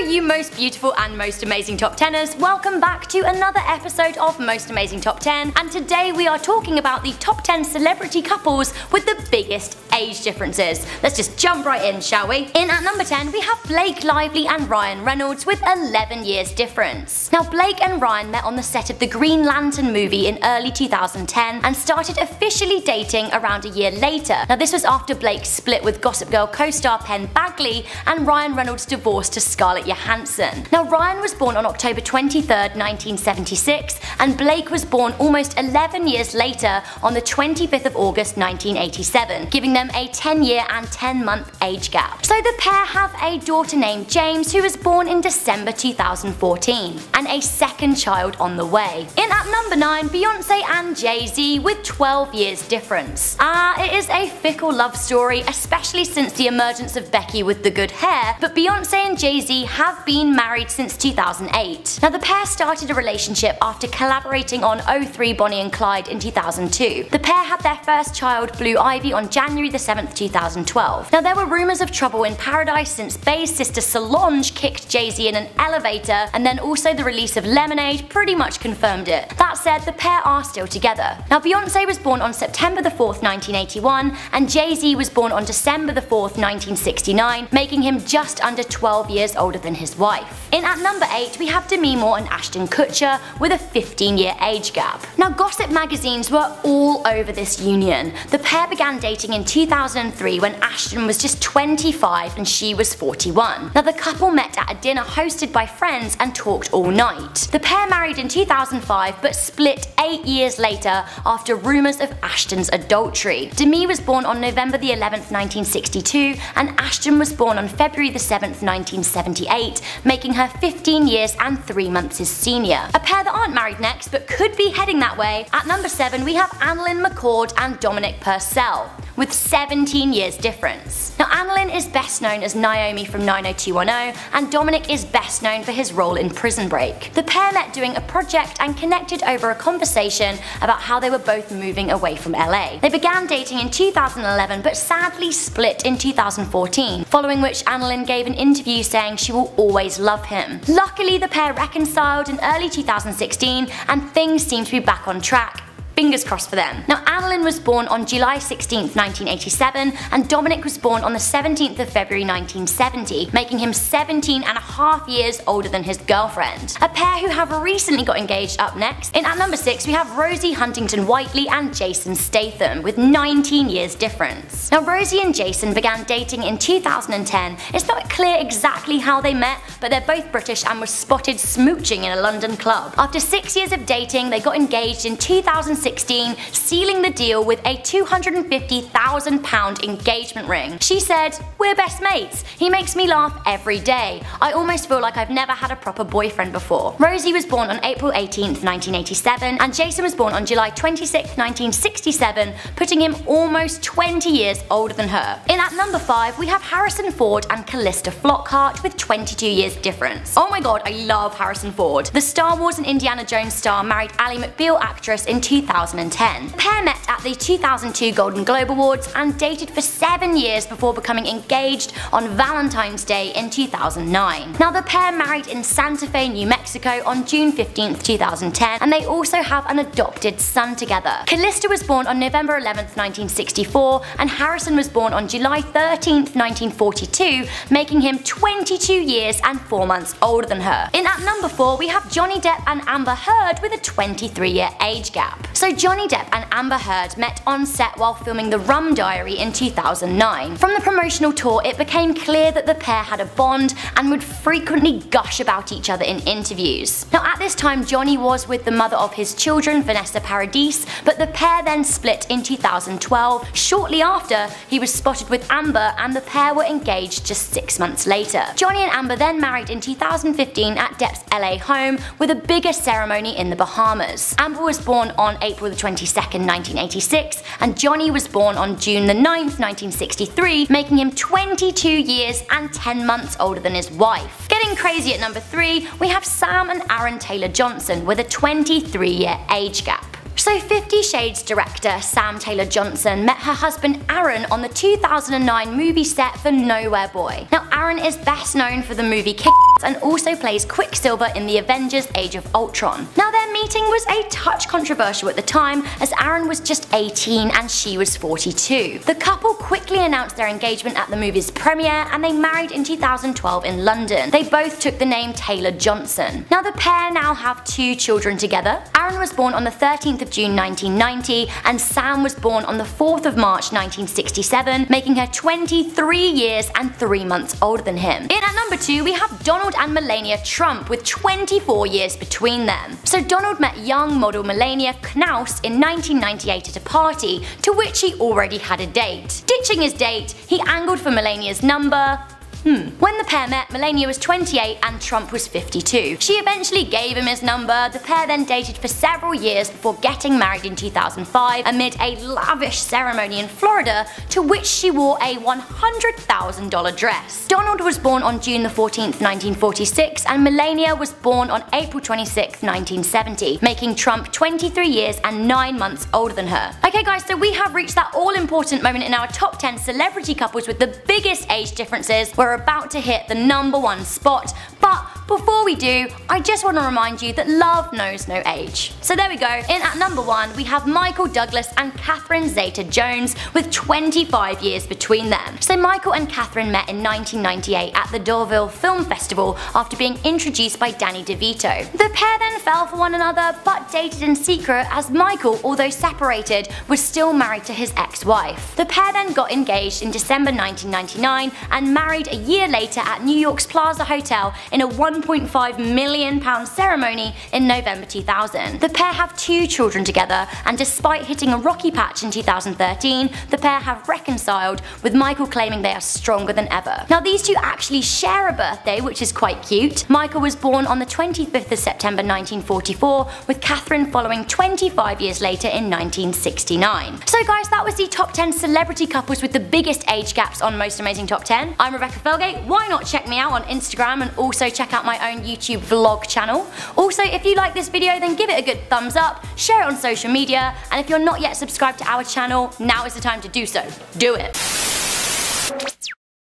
Hello you most beautiful and most amazing top 10ers, welcome back to another episode of Most Amazing Top 10, and today we are talking about the top 10 celebrity couples with the biggest age differences. Let's just jump right in, shall we? In at number 10 we have Blake Lively and Ryan Reynolds with 11 years difference. Now Blake and Ryan met on the set of the Green Lantern movie in early 2010 and started officially dating around a year later. Now this was after Blake split with Gossip Girl co-star Penn Bagley and Ryan Reynolds divorced to Scarlett Johansson. Now Ryan was born on October 23rd, 1976 and Blake was born almost 11 years later on the 25th of August 1987, giving them a 10-year and 10-month age gap. So the pair have a daughter named James who was born in December 2014 and a second child on the way. In at number 9, Beyoncé and Jay-Z with 12 years difference. It is a fickle love story, especially since the emergence of Becky with the good hair, but Beyoncé and Jay-Z have been married since 2008. Now the pair started a relationship after collaborating on O3 Bonnie and Clyde in 2002. The pair had their first child, Blue Ivy, on January the 7th, 2012. Now there were rumours of trouble in paradise since Be's sister Solange kicked Jay-Z in an elevator, and then also the release of Lemonade pretty much confirmed it. That said, the pair are still together. Now Beyoncé was born on September the 4th, 1981, and Jay-Z was born on December the 4th, 1969, making him just under 12 years older than his wife. In at number 8 we have Demi Moore and Ashton Kutcher with a 15-year age gap. Now gossip magazines were all over this union. The pair began dating in 2003 when Ashton was just 25 and she was 41. Now the couple met at a dinner hosted by friends and talked all night. The pair married in 2005 but split 8 years later after rumours of Ashton's adultery. Demi was born on November the 11th, 1962 and Ashton was born on February the 7th, 1978, making her 15 years and 3 months his senior. A pair that aren't married next but could be heading that way. At number 7 we have Annalyn McCord and Dominic Purcell with 17 years difference. Now Annalyn is best known as Naomi from 90210 and Dominic is best known for his role in Prison Break. The pair met doing a project and connected over a conversation about how they were both moving away from LA. They began dating in 2011 but sadly split in 2014, following which Annalyn gave an interview saying she will always love him. Luckily the pair reconciled in early 2016 and things seem to be back on track. Fingers crossed for them. Now Annalyn was born on July 16th, 1987 and Dominic was born on the 17th of February 1970, making him 17 and a half years older than his girlfriend. A pair who have recently got engaged up next. In at number 6 we have Rosie Huntington-Whiteley and Jason Statham with 19 years difference. Now Rosie and Jason began dating in 2010. It's not clear exactly how they met, but they're both British and were spotted smooching in a London club. After 6 years of dating they got engaged in 2016, sealing the deal with a £250,000 engagement ring. She said, "We're best mates. He makes me laugh every day. I almost feel like I've never had a proper boyfriend before." Rosie was born on April 18th, 1987 and Jason was born on July 26th, 1967, putting him almost 20 years older than her. In at number 5 we have Harrison Ford and Callista Flockhart with 22 years difference. Oh my god, I love Harrison Ford. The Star Wars and Indiana Jones star married Ally McBeal actress in 2010. The pair met at the 2002 Golden Globe Awards and dated for 7 years before becoming engaged on Valentine's Day in 2009. Now the pair married in Santa Fe, New Mexico on June 15th, 2010 and they also have an adopted son together. Callista was born on November 11th, 1964 and Harrison was born on July 13th, 1942, making him 22 years and 4 months older than her. In at number 4 we have Johnny Depp and Amber Heard with a 23-year age gap. So Johnny Depp and Amber Heard met on set while filming The Rum Diary in 2009. From the promotional tour it became clear that the pair had a bond and would frequently gush about each other in interviews. Now at this time Johnny was with the mother of his children, Vanessa Paradis, but the pair then split in 2012. Shortly after he was spotted with Amber and the pair were engaged just 6 months later. Johnny and Amber then married in 2015 at Depp's LA home with a bigger ceremony in the Bahamas. Amber was born on April the 22nd, 1986 and Johnny was born on June the 9th, 1963, making him 22 years and 10 months older than his wife. Getting crazy at number 3 we have Sam and Aaron Taylor Johnson with a 23-year age gap. So 50 Shades director Sam Taylor Johnson met her husband Aaron on the 2009 movie set for Nowhere Boy. Now Aaron is best known for the movie Kick-Ass and also plays Quicksilver in the Avengers Age of Ultron. Now their meeting was a touch controversial at the time as Aaron was just 18 and she was 42. The couple quickly announced their engagement at the movie's premiere and they married in 2012 in London. They both took the name Taylor Johnson. Now the pair now have two children together. Aaron was born on the 13th of June 1990 and Sam was born on the 4th of March 1967, making her 23 years and 3 months older than him. In at number 2 we have Donald and Melania Trump with 24 years between them. So Donald met young model Melania Knauss in 1998 at a party to which he already had a date. Ditching his date, he angled for Melania's number. When the pair met, Melania was 28 and Trump was 52. She eventually gave him his number. The pair then dated for several years before getting married in 2005 amid a lavish ceremony in Florida to which she wore a $100,000 dress. Donald was born on June the 14th, 1946 and Melania was born on April 26th, 1970, making Trump 23 years and 9 months older than her. Okay guys, so we have reached that all important moment in our top 10 celebrity couples with the biggest age differences. We're about to hit the number 1 spot, but before we do, I just want to remind you that love knows no age. So there we go, in at number 1 we have Michael Douglas and Catherine Zeta-Jones with 25 years between them. So Michael and Catherine met in 1998 at the Deauville Film Festival after being introduced by Danny DeVito. The pair then fell for one another but dated in secret as Michael, although separated, was still married to his ex-wife. The pair then got engaged in December 1999 and married a year later at New York's Plaza Hotel in a £1.5 million ceremony in November 2000. The pair have 2 children together and despite hitting a rocky patch in 2013, the pair have reconciled, with Michael claiming they are stronger than ever. Now these two actually share a birthday, which is quite cute. Michael was born on the 25th of September 1944 with Catherine following 25 years later in 1969. So guys, that was the top 10 celebrity couples with the biggest age gaps on Most Amazing Top 10. I'm Rebecca Felgate. Why not check me out on Instagram and also check out my own YouTube vlog channel. Also, if you like this video then give it a good thumbs up, share it on social media, and if you're not yet subscribed to our channel, now is the time to do so. Do it!